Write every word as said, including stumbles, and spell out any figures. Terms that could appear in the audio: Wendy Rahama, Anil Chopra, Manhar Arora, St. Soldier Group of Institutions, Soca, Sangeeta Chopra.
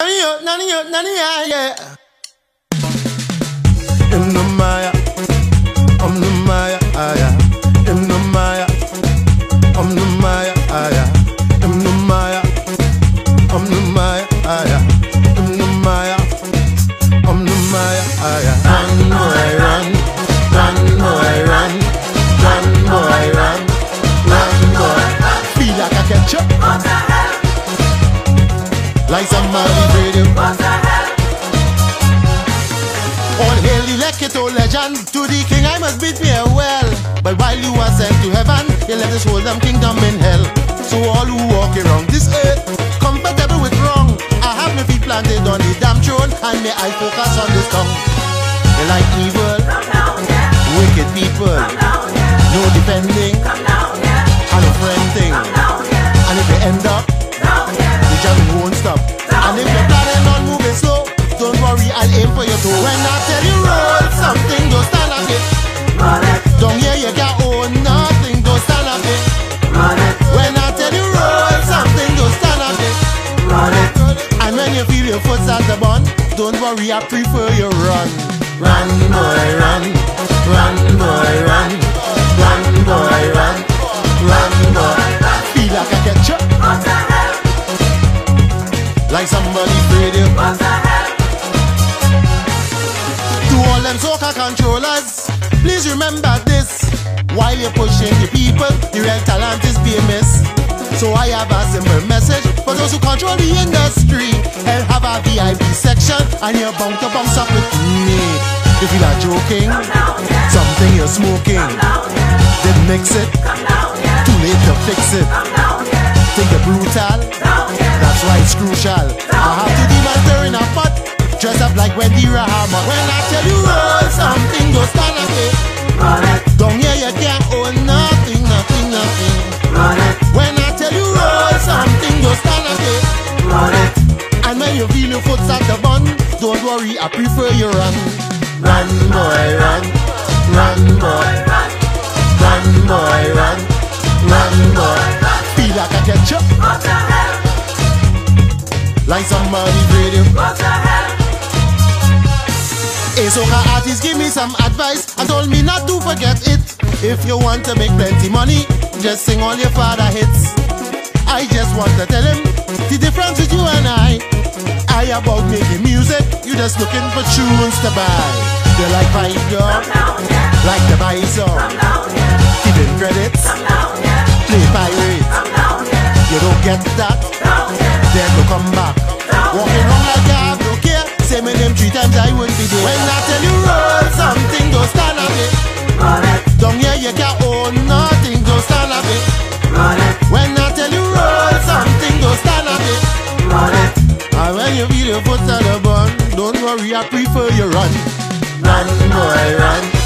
In the Maya, I'm the Maya, in the Maya, I'm the Maya, in the Maya, I'm the Maya, in the Maya, I'm the Maya, run boy run, run boy run, run boy run, run boy. Feel like I catch up. What the hell? Like somebody radio. What the hell? All hail the Lekito legend, to the king I must bid farewell. But while you are sent to heaven, you let us hold them kingdom in hell. So all who walk around this earth, compatible with wrong, I have my feet planted on the damn throne, and may I focus on this tongue. You like evil, down, yeah. Wicked people, down, yeah. No defending, down, yeah. And a friend thing, down, yeah. And if you end up, down, yeah. The journey won't stop, down, and if you're planning on moving slow, don't worry, I'll aim for you too. When I tell you roll something, don't stand up it. Roll it. Down here you can't own nothing, don't stand up it. Roll it. When I tell you roll something, don't stand up it. Roll it. And when you feel your foot's at the bun, don't worry, I prefer you run. Run boy run, run boy run, run boy run, run boy. Feel like I catch up. What the hell? Like somebody prayed you. What the hell? All them soca controllers, please remember this. While you're pushing the people, the real talent is being missed. So I have a simple message for those who control the industry. I'll have a V I P section and you're bound to bounce up with me. If you are joking, something you're smoking, then mix it, too late to fix it. Think you're brutal, that's why it's crucial. I have to demonize in a pot. Dress up like Wendy Rahama. When I tell you roll something, go stand up it. Roll it. Down here you can't own nothing, nothing, nothing. Roll it. When I tell you roll something, go stand up it. Roll it. And when you feel your foot's at the bun, don't worry, I prefer you run. Run boy run, run boy run, run boy run, run boy. Feel like I catch up. What the hell? Like somebody radio. What the hell? A soca artist give me some advice and told me not to forget it. If you want to make plenty money, just sing all your father hits. I just want to tell him the difference with you and I. I about making music, you just looking for tunes to buy. You like my girl, like the buy song, giving credits, play pirate. You don't get that, then you come back, walking around like I have no care. Say me them three times I won't be there. When I tell you roll something, don't stand up it. Roll it. Down here you can't own nothing, don't stand up it. Roll it. When I tell you roll something, don't stand up it. Roll it. And when you feel your foot on the bun, don't worry, I prefer you run. Run boy run,